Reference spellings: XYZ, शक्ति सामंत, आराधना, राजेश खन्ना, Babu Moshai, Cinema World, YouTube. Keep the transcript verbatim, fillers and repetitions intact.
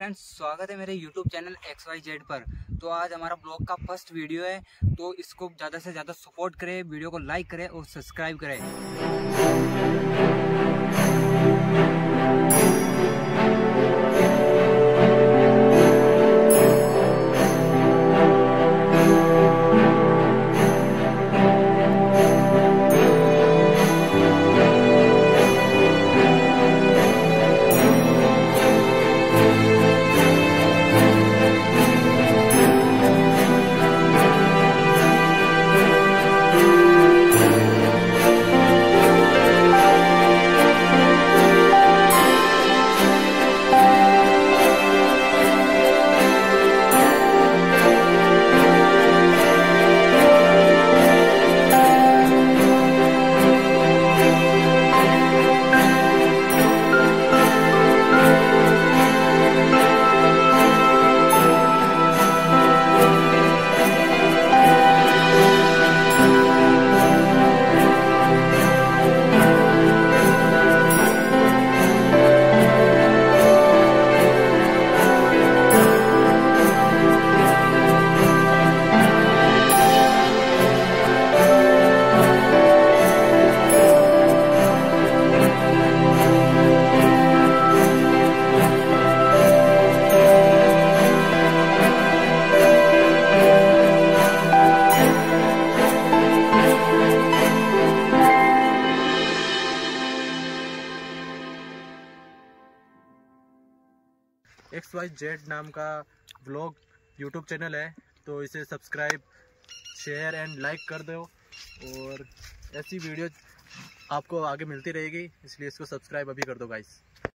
Friends स्वागत है मेरे YouTube channel X Y Z पर। तो आज हमारा ब्लॉग का फर्स्ट वीडियो है, तो इसको ज़्यादा से ज़्यादा सपोर्ट करें, वीडियो को लाइक करें और सब्सक्राइब करें। एक्स वाई जेड नाम का ब्लॉग यूट्यूब चैनल है, तो इसे सब्सक्राइब, शेयर एंड लाइक कर दो और ऐसी वीडियो आपको आगे मिलती रहेगी, इसलिए इसको सब्सक्राइब अभी कर दो गाइस।